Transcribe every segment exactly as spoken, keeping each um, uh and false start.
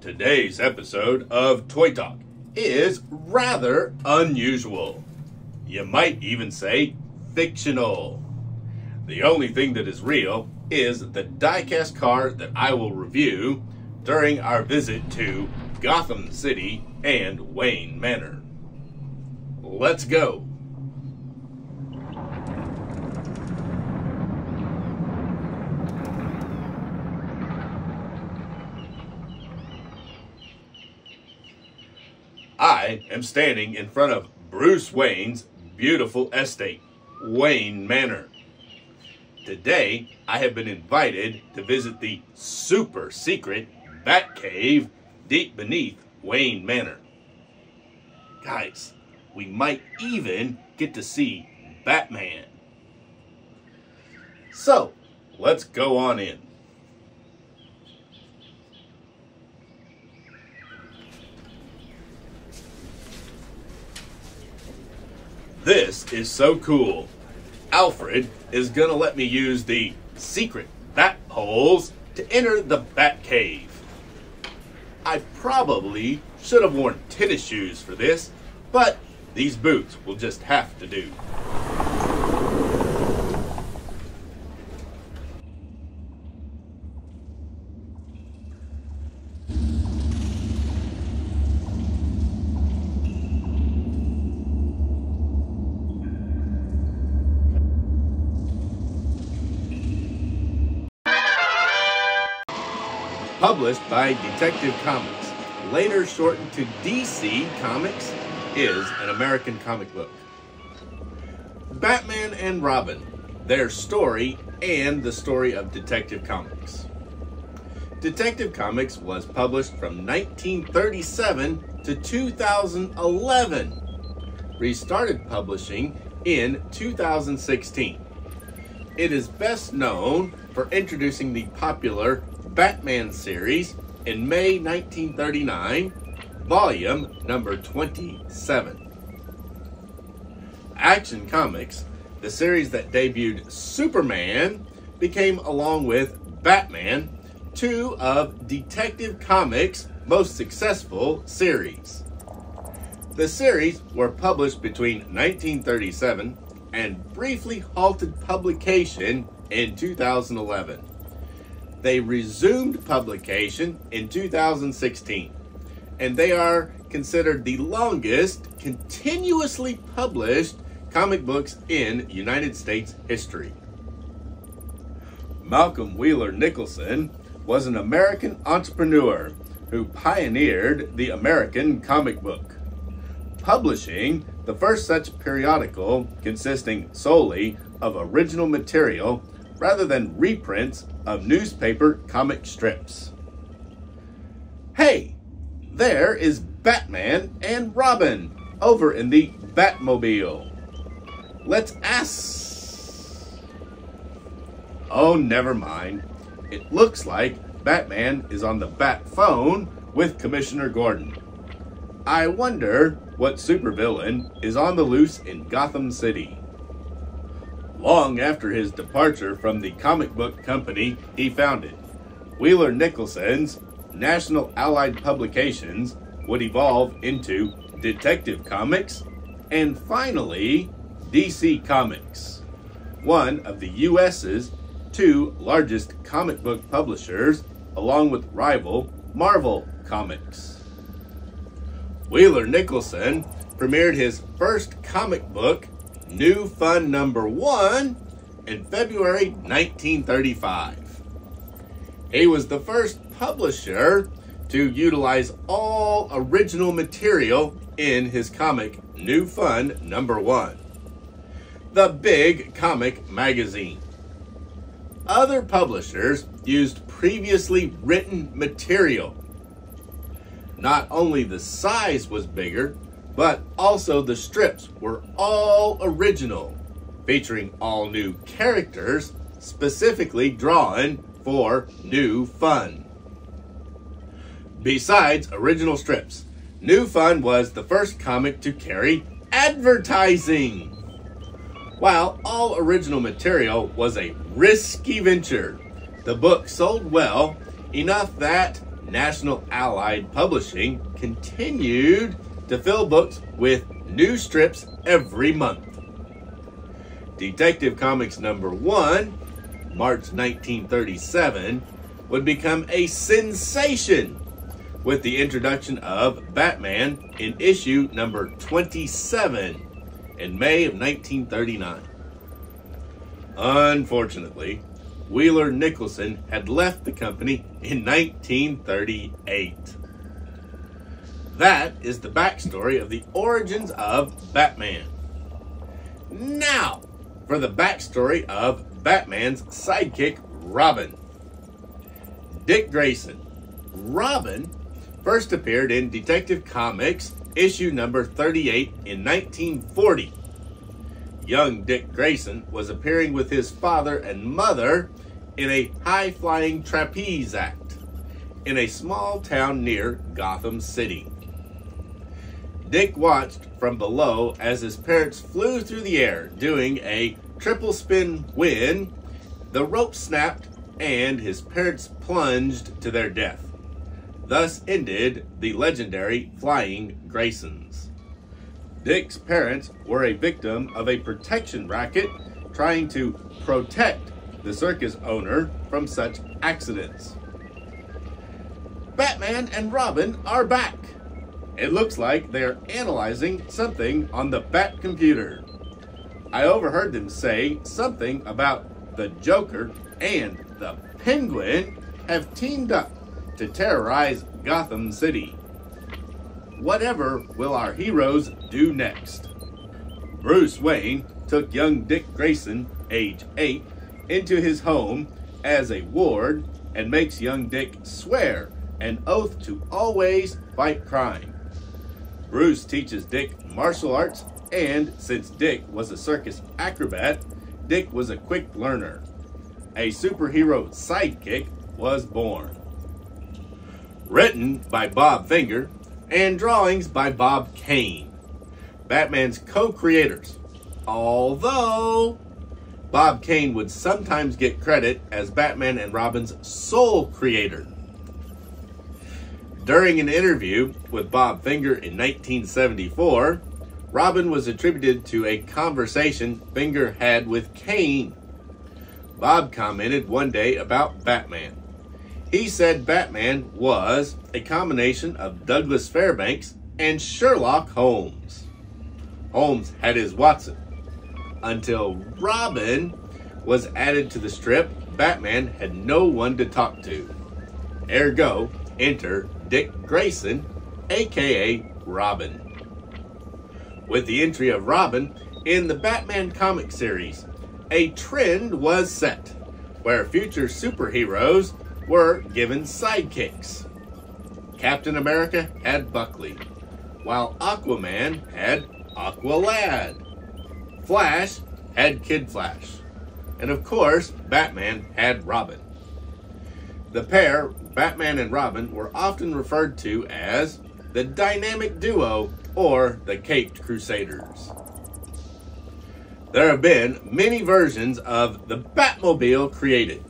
Today's episode of Toy Talk is rather unusual. You might even say fictional. The only thing that is real is the diecast car that I will review during our visit to Gotham City and Wayne Manor. Let's go. I am standing in front of Bruce Wayne's beautiful estate, Wayne Manor. Today, I have been invited to visit the super secret Batcave deep beneath Wayne Manor. Guys, we might even get to see Batman. So, let's go on in. This is so cool. Alfred is gonna let me use the secret bat holes to enter the bat cave. I probably should have worn tennis shoes for this, but these boots will just have to do. Published by Detective Comics, later shortened to D C Comics, is an American comic book. Batman and Robin, their story and the story of Detective Comics. Detective Comics was published from nineteen thirty-seven to two thousand eleven. Restarted publishing in two thousand sixteen. It is best known for introducing the popular Batman series in May nineteen thirty-nine, volume number twenty-seven. Action Comics, the series that debuted Superman, became, along with Batman, two of Detective Comics' most successful series. The series were published between nineteen thirty-seven and briefly halted publication in two thousand eleven. They resumed publication in two thousand sixteen, and they are considered the longest continuously published comic books in United States history. Malcolm Wheeler-Nicholson was an American entrepreneur who pioneered the American comic book, publishing the first such periodical consisting solely of original material rather than reprints of newspaper comic strips. Hey, there is Batman and Robin over in the Batmobile. Let's ask... Oh, never mind. It looks like Batman is on the Batphone with Commissioner Gordon. I wonder what supervillain is on the loose in Gotham City. Long after his departure from the comic book company he founded, Wheeler-Nicholson's National Allied Publications would evolve into Detective Comics and finally D C Comics, one of the U S's two largest comic book publishers along with rival Marvel Comics. Wheeler-Nicholson premiered his first comic book, New Fun number one, in February nineteen thirty-five. He was the first publisher to utilize all original material in his comic New Fun number one, the big comic magazine. Other publishers used previously written material. Not only the size was bigger, but also the strips were all original, featuring all new characters specifically drawn for New Fun. Besides original strips, New Fun was the first comic to carry advertising. While all original material was a risky venture, the book sold well enough that National Allied Publishing continued to fill books with new strips every month. Detective Comics number one, March nineteen thirty-seven, would become a sensation with the introduction of Batman in issue number twenty-seven in May of nineteen thirty-nine. Unfortunately, Wheeler-Nicholson had left the company in nineteen thirty-eight. That is the backstory of the origins of Batman. Now for the backstory of Batman's sidekick, Robin. Dick Grayson, Robin, first appeared in Detective Comics issue number thirty-eight in nineteen forty. Young Dick Grayson was appearing with his father and mother in a high-flying trapeze act in a small town near Gotham City. Dick watched from below as his parents flew through the air doing a triple spin win, the rope snapped, and his parents plunged to their death. Thus ended the legendary Flying Graysons. Dick's parents were a victim of a protection racket trying to protect the circus owner from such accidents. Batman and Robin are back. It looks like they're analyzing something on the Bat Computer. I overheard them say something about the Joker and the Penguin have teamed up to terrorize Gotham City. Whatever will our heroes do next? Bruce Wayne took young Dick Grayson, age eight, into his home as a ward and makes young Dick swear an oath to always fight crime. Bruce teaches Dick martial arts, and since Dick was a circus acrobat, Dick was a quick learner. A superhero sidekick was born. Written by Bob Finger and drawings by Bob Kane, Batman's co-creators, although Bob Kane would sometimes get credit as Batman and Robin's sole creator. During an interview with Bob Finger in nineteen seventy-four, Robin was attributed to a conversation Finger had with Kane. Bob commented one day about Batman. He said Batman was a combination of Douglas Fairbanks and Sherlock Holmes. Holmes had his Watson. Until Robin was added to the strip, Batman had no one to talk to. Ergo, enter Dick Grayson, aka Robin. With the entry of Robin in the Batman comic series, a trend was set where future superheroes were given sidekicks. Captain America had Bucky, while Aquaman had Aqualad. Flash had Kid Flash. And of course, Batman had Robin. The pair, Batman and Robin, were often referred to as the Dynamic Duo or the Caped Crusaders. There have been many versions of the Batmobile created.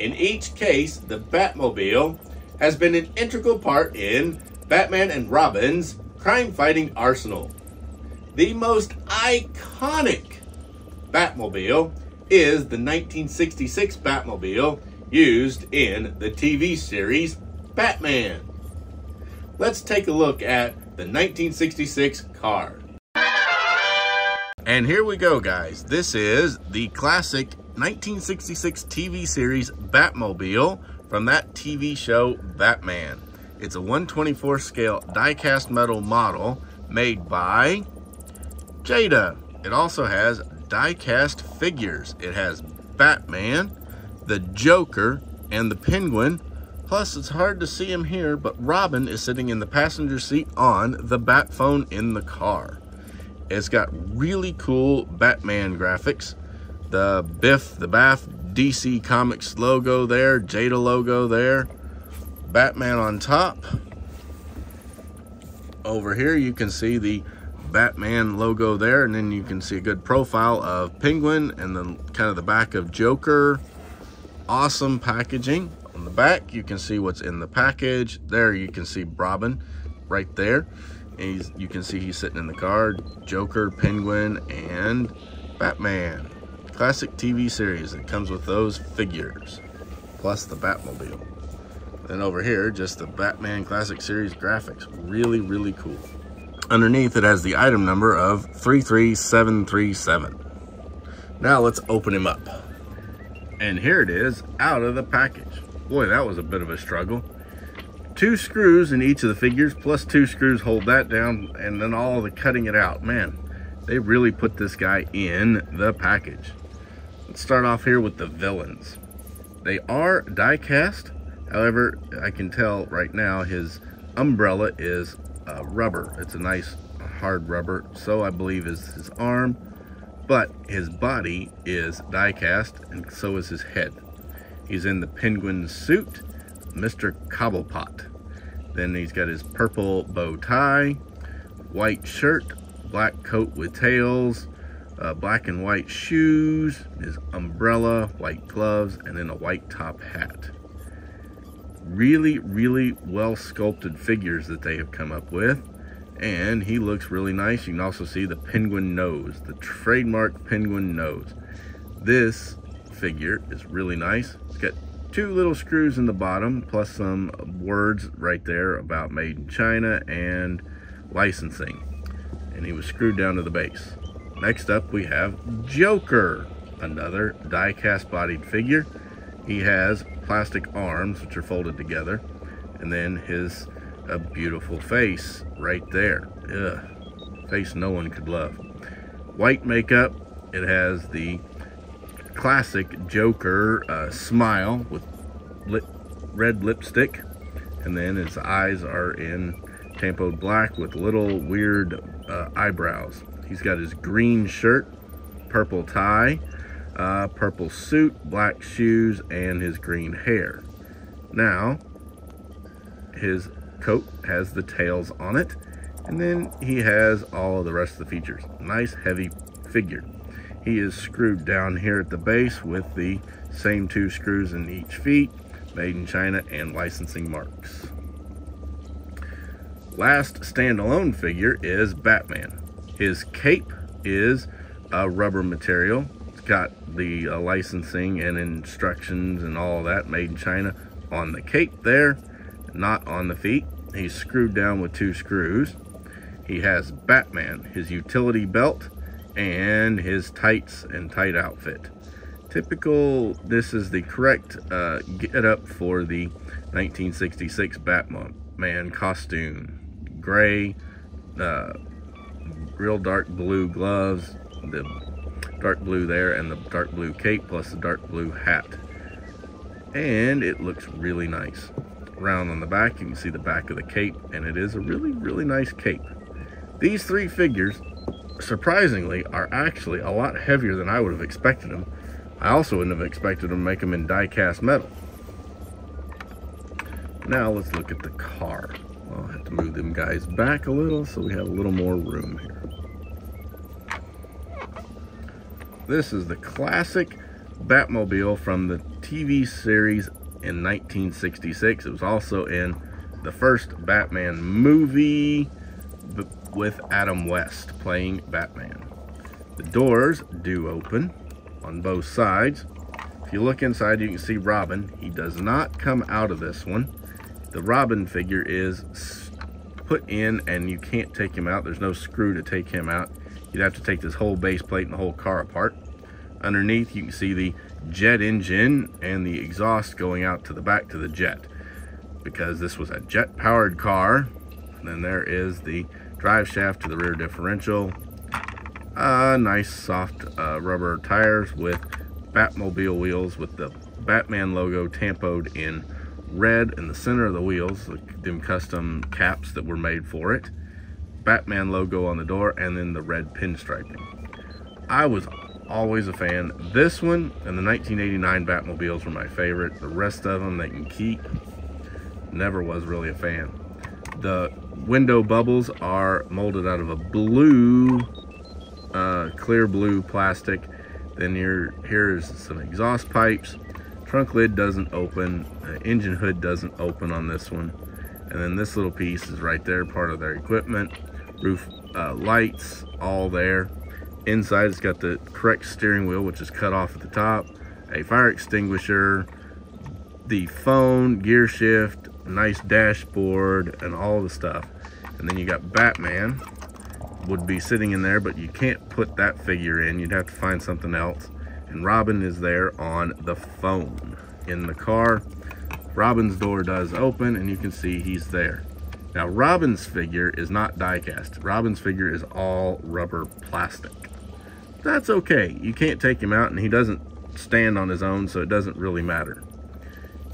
In each case, the Batmobile has been an integral part in Batman and Robin's crime-fighting arsenal. The most iconic Batmobile is the nineteen sixty-six Batmobile used in the T V series Batman. Let's take a look at the nineteen sixty-six car. And here we go, guys. This is the classic nineteen sixty-six T V series Batmobile from that T V show Batman. It's a one twenty-fourth scale die-cast metal model made by Jada. It also has die-cast figures. It has Batman, the Joker, and the Penguin. Plus, it's hard to see him here, but Robin is sitting in the passenger seat on the Batphone in the car. It's got really cool Batman graphics. The Biff, the Baff, D C Comics logo there, Jada logo there, Batman on top. Over here you can see the Batman logo there, and then you can see a good profile of Penguin and then kind of the back of Joker. Awesome packaging on the back, you can see what's in the package. There you can see Robin right there. And he's, you can see he's sitting in the car. Joker, Penguin, and Batman. Classic T V series that comes with those figures. Plus the Batmobile. Then over here, just the Batman Classic Series graphics. Really, really cool. Underneath, it has the item number of three three seven three seven. Now let's open him up. And here it is, out of the package. Boy, that was a bit of a struggle. Two screws in each of the figures, plus two screws hold that down, and then all the cutting it out. Man, they really put this guy in the package. Let's start off here with the villains. They are die-cast. However, I can tell right now his umbrella is uh, rubber. It's a nice hard rubber, so I believe is his arm, but his body is die-cast and so is his head. He's in the Penguin suit, Mister Cobblepot. Then he's got his purple bow tie, white shirt, black coat with tails, uh, black and white shoes, his umbrella, white gloves, and then a white top hat. Really, really well sculpted figures that they have come up with, and he looks really nice. You can also see the penguin nose, the trademark penguin nose. This figure is really nice. It's got two little screws in the bottom, plus some words right there about made in China and licensing, and he was screwed down to the base. Next up we have Joker, another die-cast bodied figure. He has plastic arms which are folded together, and then his a beautiful face right there. Ugh, face no one could love. White makeup. It has the classic Joker uh, smile with lip, red lipstick, and then his eyes are in tampoed black with little weird uh, eyebrows. He's got his green shirt, purple tie, Uh, purple suit, black shoes, and his green hair. Now, his coat has the tails on it, and then he has all of the rest of the features. Nice, heavy figure. He is screwed down here at the base with the same two screws in each feet, made in China, and licensing marks. Last standalone figure is Batman. His cape is a rubber material. Got the uh, licensing and instructions and all that made in China on the cape there, not on the feet. He's screwed down with two screws. He has Batman, his utility belt, and his tights and tight outfit. Typical, this is the correct uh, get up for the nineteen sixty-six Batman costume. Gray, uh, real dark blue gloves, the dark blue there, and the dark blue cape plus the dark blue hat, and it looks really nice. Round on the back, you can see the back of the cape, and it is a really, really nice cape. These three figures, surprisingly, are actually a lot heavier than I would have expected them. I also wouldn't have expected them to make them in die-cast metal. Now let's look at the car. I'll have to move them guys back a little so we have a little more room here. This is the classic Batmobile from the T V series in nineteen sixty-six. It was also in the first Batman movie with Adam West playing Batman. The doors do open on both sides. If you look inside, you can see Robin. He does not come out of this one. The Robin figure is put in and you can't take him out. There's no screw to take him out. You'd have to take this whole base plate and the whole car apart. Underneath, you can see the jet engine and the exhaust going out to the back to the jet, because this was a jet-powered car. And then there is the drive shaft to the rear differential. Uh, nice soft uh, rubber tires with Batmobile wheels with the Batman logo tampoed in red in the center of the wheels, like them custom caps that were made for it. Batman logo on the door, and then the red pinstriping. I was always a fan. This one and the nineteen eighty-nine Batmobiles were my favorite. The rest of them they can keep. Never was really a fan. The window bubbles are molded out of a blue, uh, clear blue plastic. Then here, here's some exhaust pipes. Trunk lid doesn't open. The engine hood doesn't open on this one. And then this little piece is right there, part of their equipment. Roof uh, lights, all there. Inside, it's got the correct steering wheel, which is cut off at the top. A fire extinguisher, the phone, gear shift, nice dashboard, and all the stuff. And then you got Batman, would be sitting in there, but you can't put that figure in. You'd have to find something else. And Robin is there on the phone in the car. Robin's door does open, and you can see he's there. Now, Robin's figure is not die-cast. Robin's figure is all rubber plastic. That's okay. You can't take him out, and he doesn't stand on his own, so it doesn't really matter.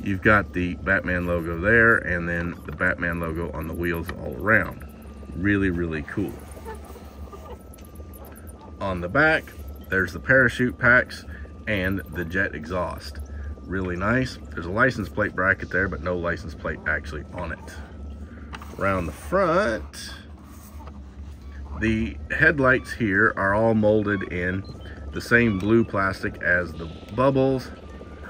You've got the Batman logo there, and then the Batman logo on the wheels all around. Really, really cool. On the back, there's the parachute packs and the jet exhaust. Really nice. There's a license plate bracket there, but no license plate actually on it. Around the front, the headlights here are all molded in the same blue plastic as the bubbles.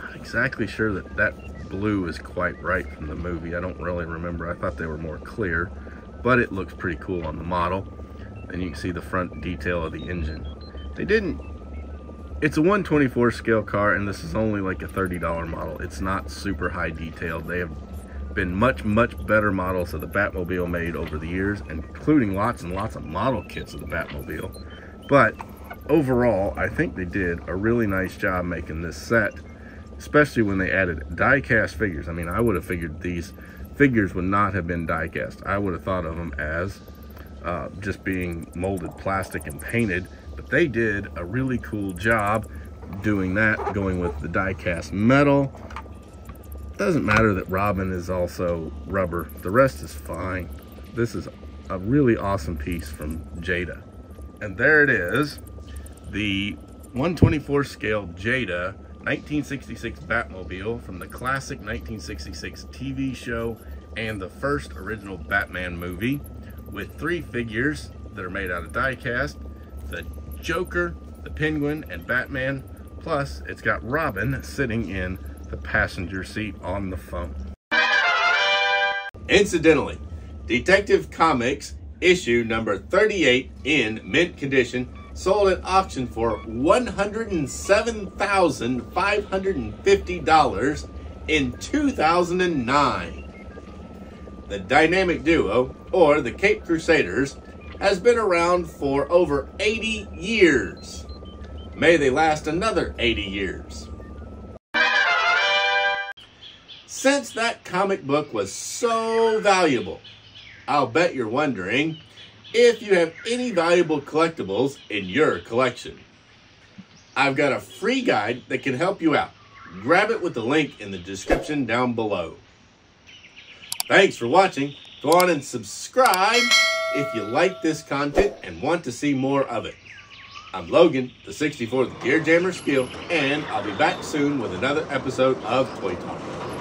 Not exactly sure that that blue is quite right from the movie. I don't really remember. I thought they were more clear, but it looks pretty cool on the model. And you can see the front detail of the engine. They didn't, it's a one twenty-fourth scale car, and this is only like a thirty dollar model. It's not super high detailed. They have been much, much better models of the Batmobile made over the years, including lots and lots of model kits of the Batmobile. But overall, I think they did a really nice job making this set, especially when they added die-cast figures. I mean, I would have figured these figures would not have been die-cast. I would have thought of them as Uh, just being molded plastic and painted, but they did a really cool job doing that, going with the die-cast metal. Doesn't matter that Robin is also rubber. The rest is fine. This is a really awesome piece from Jada. And there it is, the one twenty-fourth scale Jada nineteen sixty-six Batmobile from the classic nineteen sixty-six T V show and the first original Batman movie, with three figures that are made out of die-cast, the Joker, the Penguin, and Batman. Plus, it's got Robin sitting in the passenger seat on the phone. Incidentally, Detective Comics issue number thirty-eight in mint condition sold at auction for one hundred seven thousand five hundred fifty dollars in two thousand nine. The Dynamic Duo, or the Caped Crusaders, has been around for over eighty years. May they last another eighty years. Since that comic book was so valuable, I'll bet you're wondering if you have any valuable collectibles in your collection. I've got a free guide that can help you out. Grab it with the link in the description down below. Thanks for watching. Go on and subscribe if you like this content and want to see more of it. I'm Logan, the sixty-fourth Gearjammer Skill, and I'll be back soon with another episode of Toy Talk.